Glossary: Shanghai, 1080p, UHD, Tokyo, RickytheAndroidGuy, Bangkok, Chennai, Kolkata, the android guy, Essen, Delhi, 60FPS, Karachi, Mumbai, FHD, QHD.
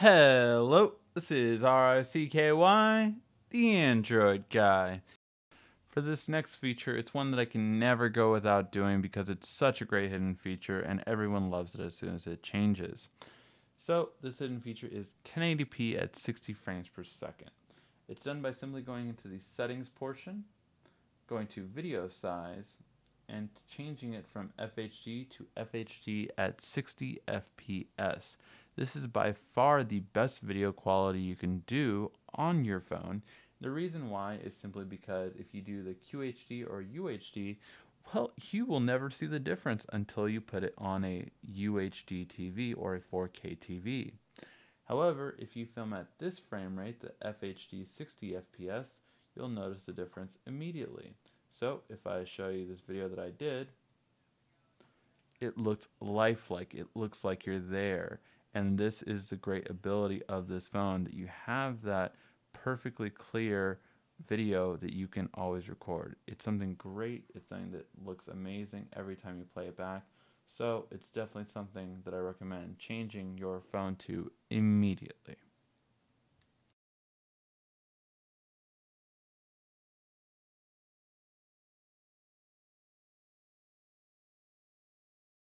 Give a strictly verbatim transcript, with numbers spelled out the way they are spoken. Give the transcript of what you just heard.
Hello, this is R I C K Y, the Android Guy. For this next feature, it's one that I can never go without doing because it's such a great hidden feature and everyone loves it as soon as it changes. So this hidden feature is ten eighty p at sixty frames per second. It's done by simply going into the settings portion, going to video size, and changing it from F H D to F H D at sixty F P S. This is by far the best video quality you can do on your phone. The reason why is simply because if you do the Q H D or U H D, well, you will never see the difference until you put it on a U H D T V or a four K T V. However, if you film at this frame rate, the F H D sixty F P S, you'll notice the difference immediately. So if I show you this video that I did, it looks lifelike. It looks like you're there. And this is the great ability of this phone, that you have that perfectly clear video that you can always record. It's something great. It's something that looks amazing every time you play it back. So it's definitely something that I recommend changing your phone to immediately.